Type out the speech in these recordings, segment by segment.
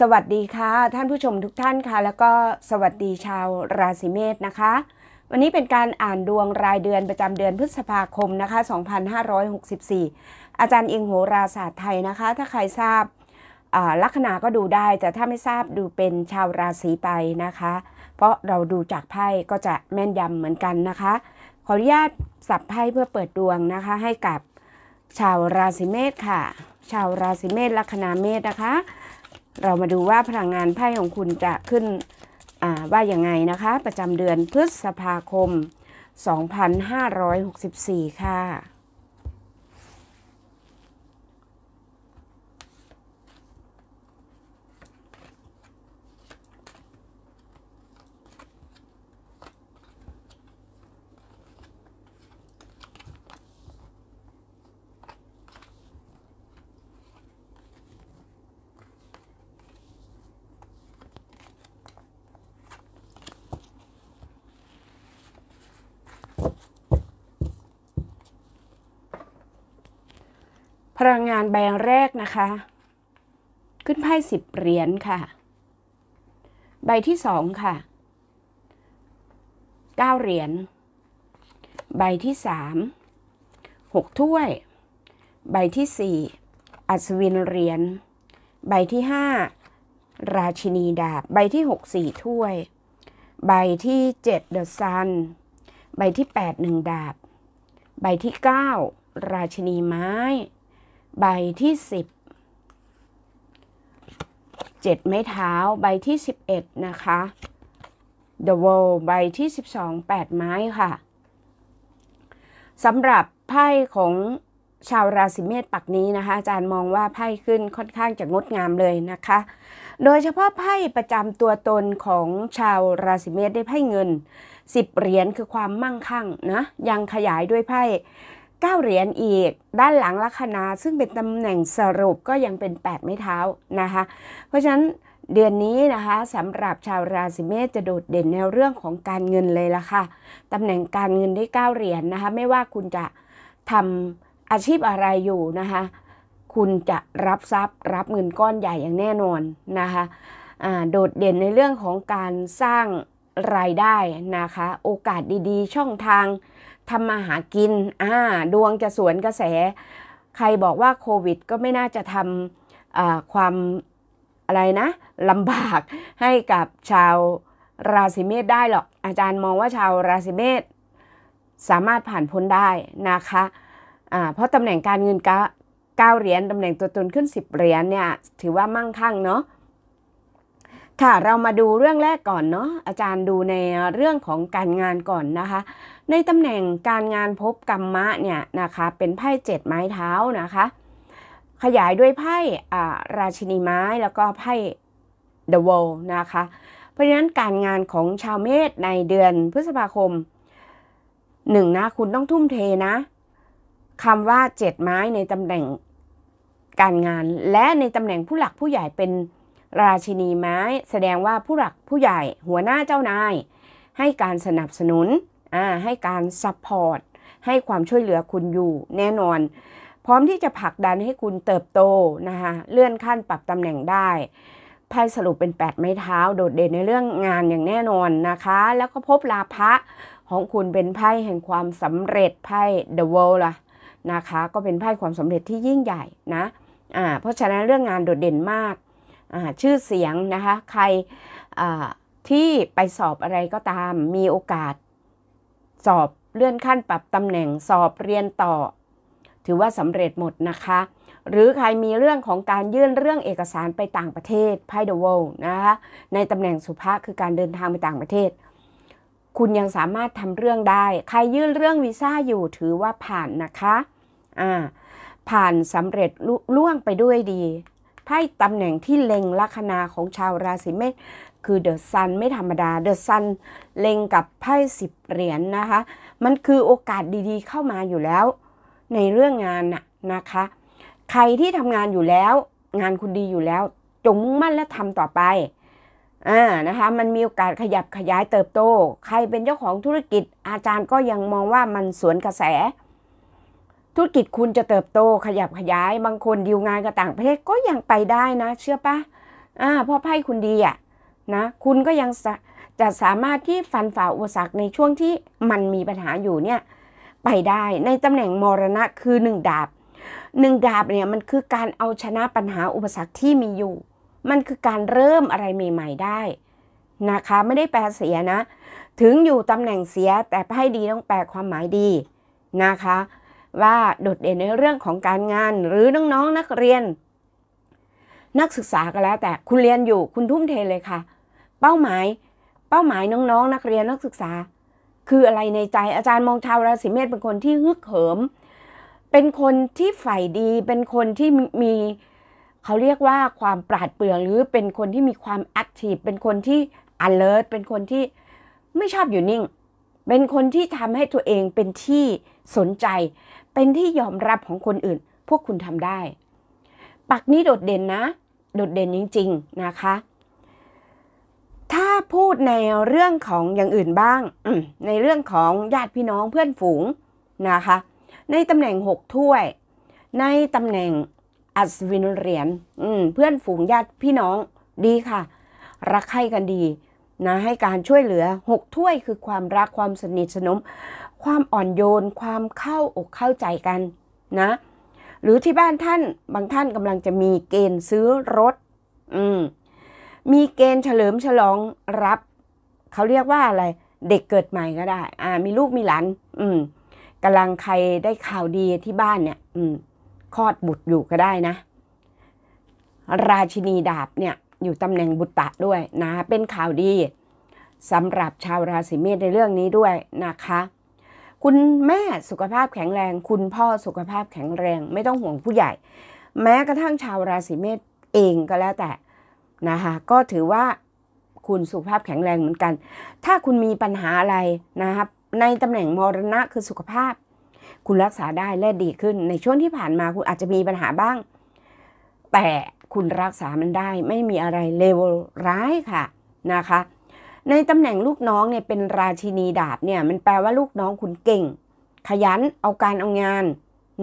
สวัสดีค่ะท่านผู้ชมทุกท่านค่ะแล้วก็สวัสดีชาวราศีเมษนะคะวันนี้เป็นการอ่านดวงรายเดือนประจำเดือนพฤษภาคมนะคะ2564อาจารย์อิงโหราศาสตร์ไทยนะคะถ้าใครทราบลัคนาก็ดูได้แต่ถ้าไม่ทราบดูเป็นชาวราศีไปนะคะเพราะเราดูจากไพ่ก็จะแม่นยำเหมือนกันนะคะขออนุญาตสับไพ่เพื่อเปิดดวงนะคะให้กับชาวราศีเมษค่ะชาวราศีเมษลัคนาเมษนะคะเรามาดูว่าพลังงานไพ่ของคุณจะขึ้นว่าอย่างไงนะคะประจำเดือนพฤษภาคม2564ค่ะพลังงานใบแรกนะคะขึ้นไพ่10เหรียญค่ะใบที่2ค่ะ9เหรียญใบที่3 6ถ้วยใบที่4อัศวินเหรียญใบที่5ราชินีดาบใบที่6 4ถ้วยใบที่7 The Sun ใบที่8 1ดาบใบที่9ราชินีไม้ใบที่10 7ไม้เท้าใบที่11นะคะ The World ใบที่12 8ไม้ค่ะสำหรับไพ่ของชาวราศีเมษปักนี้นะคะอาจารย์มองว่าไพ่ขึ้นค่อนข้างจะงดงามเลยนะคะโดยเฉพาะไพ่ประจำตัวตนของชาวราศีเมษได้ไพ่เงิน10เหรียญคือความมั่งคั่งนะยังขยายด้วยไพ่9เหรียญอีกด้านหลังลัคนาซึ่งเป็นตำแหน่งสรุปก็ยังเป็น8ไม้เท้านะคะเพราะฉะนั้นเดือนนี้นะคะสำหรับชาวราศีเมษจะโดดเด่นในเรื่องของการเงินเลยล่ะค่ะตำแหน่งการเงินได้9เหรียญนะคะไม่ว่าคุณจะทำอาชีพอะไรอยู่นะคะคุณจะรับทรัพย์รับเงินก้อนใหญ่อย่างแน่นอนนะคะโดดเด่นในเรื่องของการสร้างรายได้นะคะโอกาสดีๆช่องทางทำมาหากินดวงจะสวนกระแสใครบอกว่าโควิดก็ไม่น่าจะทำความอะไรนะลำบากให้กับชาวราศีเมษได้หรอกอาจารย์มองว่าชาวราศีเมษสามารถผ่านพ้นได้นะคะเพราะตำแหน่งการเงิน9เหรียญตำแหน่งตัวตนขึ้น10เหรียญเนี่ยถือว่ามั่งคั่งเนาะค่ะเรามาดูเรื่องแรกก่อนเนาะอาจารย์ดูในเรื่องของการงานก่อนนะคะในตำแหน่งการงานพบกัมมะเนี่ยนะคะเป็นไพ่7ไม้เท้านะคะขยายด้วยไพ่ราชินีไม้แล้วก็ไพ่ The World นะคะเพราะฉะนั้นการงานของชาวเมษในเดือนพฤษภาคม1นะคุณต้องทุ่มเทนะคำว่า7ไม้ในตำแหน่งการงานและในตำแหน่งผู้หลักผู้ใหญ่เป็นราชินีไม้แสดงว่าผู้หลักผู้ใหญ่หัวหน้าเจ้านายให้การสนับสนุนให้การซัพพอร์ตให้ความช่วยเหลือคุณอยู่แน่นอนพร้อมที่จะผลักดันให้คุณเติบโตนะคะเลื่อนขั้นปรับตำแหน่งได้ไพ่สรุปเป็น8ไม้เท้าโดดเด่นในเรื่องงานอย่างแน่นอนนะคะแล้วก็พบลาภะของคุณเป็นไพ่แห่งความสำเร็จไพ่ The World ล่ะนะคะก็เป็นไพ่ความสำเร็จที่ยิ่งใหญ่นะเพราะฉะนั้นเรื่องงานโดดเด่นมากชื่อเสียงนะคะใครที่ไปสอบอะไรก็ตามมีโอกาสสอบเลื่อนขั้นปรับตำแหน่งสอบเรียนต่อถือว่าสำเร็จหมดนะคะหรือใครมีเรื่องของการยื่นเรื่องเอกสารไปต่างประเทศไพ่ The World นะคะในตำแหน่งสุภะคือการเดินทางไปต่างประเทศคุณยังสามารถทำเรื่องได้ใครยื่นเรื่องวีซ่าอยู่ถือว่าผ่านนะคะผ่านสำเร็จล่วงไปด้วยดีไพ่ตำแหน่งที่เล็งลัคนาของชาวราศีเมษคือ The Sun ไม่ธรรมดา The Sun เล็งกับไพ่10เหรียญนะคะมันคือโอกาสดีๆเข้ามาอยู่แล้วในเรื่องงานนะคะใครที่ทำงานอยู่แล้วงานคุณดีอยู่แล้วจงมุ่งมั่นและทำต่อไปนะคะมันมีโอกาสขยับขยายเติบโตใครเป็นเจ้าของธุรกิจอาจารย์ก็ยังมองว่ามันสวนกระแสธุรกิจคุณจะเติบโตขยับขยายบางคนดีลงานกับต่างประเทศก็ยังไปได้นะเชื่อปะ เพราะไพ่คุณดีอ่ะนะคุณก็ยังจะสามารถที่ฟันฝ่าอุปสรรคในช่วงที่มันมีปัญหาอยู่เนี่ยไปได้ในตำแหน่งมรณะคือ1 ดาบเนี่ยมันคือการเอาชนะปัญหาอุปสรรคที่มีอยู่มันคือการเริ่มอะไรใหม่ๆได้นะคะไม่ได้แปลเสียนะถึงอยู่ตำแหน่งเสียแต่ไพ่ดีต้องแปลความหมายดีนะคะว่าโดดเด่นในเรื่องของการงานหรือน้องๆนักเรียนนักศึกษาก็แล้วแต่คุณเรียนอยู่คุณทุ่มเทเลยค่ะเป้าหมายน้องๆนักเรียนนักศึกษาคืออะไรในใจอาจารย์มองชาวราศีเมษเป็นคนที่ฮึกเหิมเป็นคนที่ใฝ่ดีเป็นคนที่มีเขาเรียกว่าความปราดเปรื่องหรือเป็นคนที่มีความแอคทีฟเป็นคนที่ alert เป็นคนที่ไม่ชอบอยู่นิ่งเป็นคนที่ทำให้ตัวเองเป็นที่สนใจเป็นที่ยอมรับของคนอื่นพวกคุณทำได้ปักนี้โดดเด่นนะโดดเด่นจริงๆนะคะถ้าพูดในเรื่องของอย่างอื่นบ้างในเรื่องของญาติพี่น้องเพื่อนฝูงนะคะในตำแหน่ง6 ถ้วยในตำแหน่งอัศวินเหรียญเพื่อนฝูงญาติพี่น้องดีค่ะรักใคร่กันดีนะให้การช่วยเหลือ6 ถ้วยคือความรักความสนิทสนมความอ่อนโยนความเข้าอกเข้าใจกันนะหรือที่บ้านท่านบางท่านกำลังจะมีเกณฑ์ซื้อรถมีเกณฑ์เฉลิมฉลองรับเขาเรียกว่าอะไรเด็กเกิดใหม่ก็ได้มีลูกมีหลานกำลังใครได้ข่าวดีที่บ้านเนี่ยคลอดบุตรอยู่ก็ได้นะราชินีดาบเนี่ยอยู่ตำแหน่งบุตตะด้วยนะเป็นข่าวดีสำหรับชาวราศีเมษในเรื่องนี้ด้วยนะคะคุณแม่สุขภาพแข็งแรงคุณพ่อสุขภาพแข็งแรงไม่ต้องห่วงผู้ใหญ่แม้กระทั่งชาวราศีเมษเองก็แล้วแต่นะคะก็ถือว่าคุณสุขภาพแข็งแรงเหมือนกันถ้าคุณมีปัญหาอะไรนะครับในตำแหน่งมรณะคือสุขภาพคุณรักษาได้และดีขึ้นในช่วงที่ผ่านมาคุณอาจจะมีปัญหาบ้างแต่คุณรักษามันได้ไม่มีอะไรเลวร้ายค่ะนะคะในตำแหน่งลูกน้องเนี่ยเป็นราชินีดาบเนี่ยมันแปลว่าลูกน้องคุณเก่งขยันเอาการเอางาน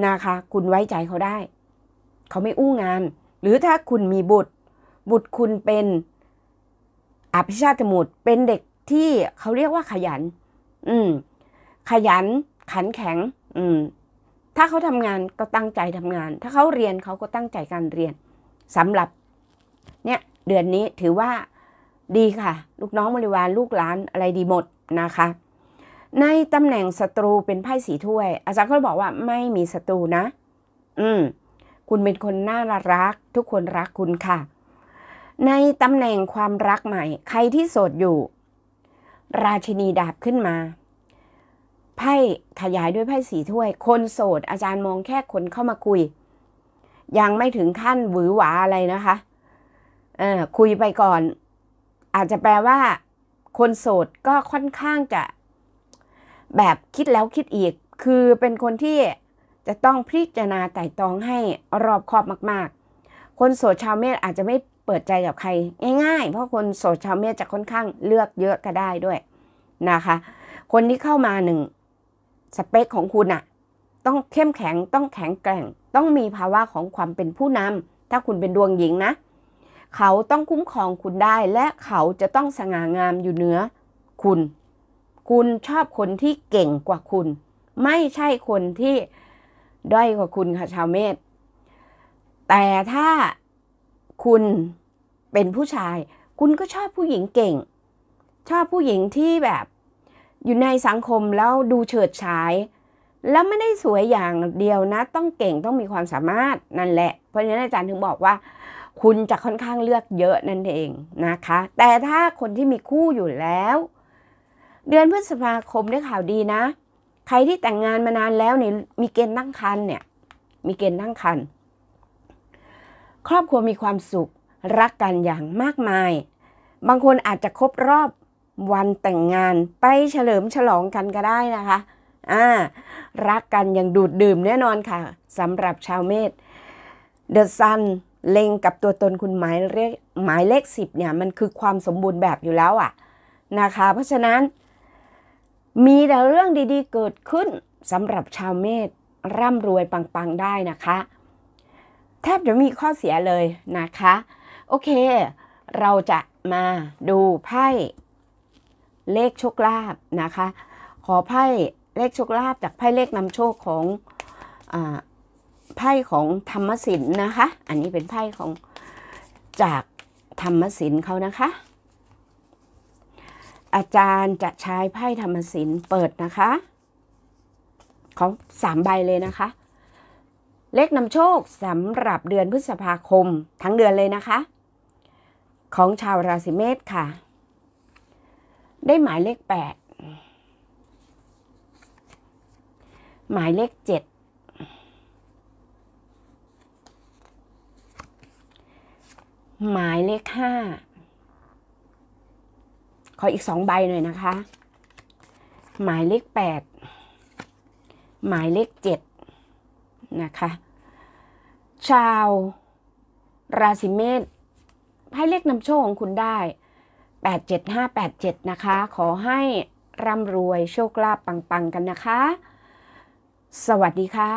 นะคะคุณไว้ใจเขาได้เขาไม่อู้งานหรือถ้าคุณมีบุตรคุณเป็นอภิชาติบุตรเป็นเด็กที่เขาเรียกว่าขยันขยันขันแข็งถ้าเขาทำงานก็ตั้งใจทำงานถ้าเขาเรียนเขาก็ตั้งใจการเรียนสำหรับเนี่ยเดือนนี้ถือว่าดีค่ะลูกน้องบริวารลูกหลานอะไรดีหมดนะคะในตำแหน่งศัตรูเป็นไพ่4 ถ้วยอาจารย์ก็บอกว่าไม่มีศัตรูนะคุณเป็นคนน่ารักทุกคนรักคุณค่ะในตำแหน่งความรักใหม่ใครที่โสดอยู่ราชินีดาบขึ้นมาไพ่ขยายด้วยไพ่4 ถ้วยคนโสดอาจารย์มองแค่คนเข้ามาคุยยังไม่ถึงขั้นหวือหวาอะไรนะคะคุยไปก่อนอาจจะแปลว่าคนโสดก็ค่อนข้างจะแบบคิดแล้วคิดอีกคือเป็นคนที่จะต้องพิจารณาไต่ตองให้รอบคอบมากๆคนโสดชาวเมษอาจจะไม่เปิดใจกับใครง่ายๆเพราะคนโสดชาวเมษจะค่อนข้างเลือกเยอะก็ได้ด้วยนะคะคนที่เข้ามาหนึ่งสเปคของคุณอะต้องเข้มแข็งต้องแข็งแกร่งต้องมีภาวะของความเป็นผู้นำถ้าคุณเป็นดวงหญิงนะเขาต้องคุ้มครองคุณได้และเขาจะต้องสง่างามอยู่เหนือคุณชอบคนที่เก่งกว่าคุณไม่ใช่คนที่ด้อยกว่าคุณค่ะชาวเมษแต่ถ้าคุณเป็นผู้ชายคุณก็ชอบผู้หญิงเก่งชอบผู้หญิงที่แบบอยู่ในสังคมแล้วดูเฉิดฉายแล้วไม่ได้สวยอย่างเดียวนะต้องเก่งต้องมีความสามารถนั่นแหละเพราะฉะนั้นอาจารย์ถึงบอกว่าคุณจะค่อนข้างเลือกเยอะนั่นเองนะคะแต่ถ้าคนที่มีคู่อยู่แล้วเดือนพฤษภาคมได้ข่าวดีนะใครที่แต่งงานมานานแล้วเนี่ยมีเกณฑ์ตั้งครรภ์เนี่ยมีเกณฑ์ตั้งครรภ์ครอบครัวมีความสุขรักกันอย่างมากมายบางคนอาจจะครบรอบวันแต่งงานไปเฉลิมฉลองกันก็ได้นะคะรักกันอย่างดูดดื่มแน่นอนค่ะสำหรับชาวเมษ The Sun เล็งกับตัวตนคุณหมายเลข10เนี่ยมันคือความสมบูรณ์แบบอยู่แล้วอ่ะนะคะเพราะฉะนั้นมีแต่เรื่องดีๆเกิดขึ้นสำหรับชาวเมษร่ำรวยปังๆได้นะคะแทบจะมีข้อเสียเลยนะคะโอเค เราจะมาดูไพ่เลขโชคลาภนะคะขอไพ่เลขโชคลาภจากไพ่เลขนำโชคของไพ่ของธรรมสินนะคะอันนี้เป็นไพ่ของจากธรรมสินเขานะคะอาจารย์จะใช้ไพ่ธรรมสินเปิดนะคะเขาสามใบเลยนะคะเลขนำโชคสำหรับเดือนพฤษภาคมทั้งเดือนเลยนะคะของชาวราศีเมษค่ะได้หมายเลข8หมายเลข7หมายเลข5ขออีก2ใบหน่อยนะคะหมายเลข8หมายเลข7นะคะชาวราศีเมษให้เลขนำโชคของคุณได้87587นะคะขอให้ร่ำรวยโชคลาภปังๆกันนะคะสวัสดีค่ะ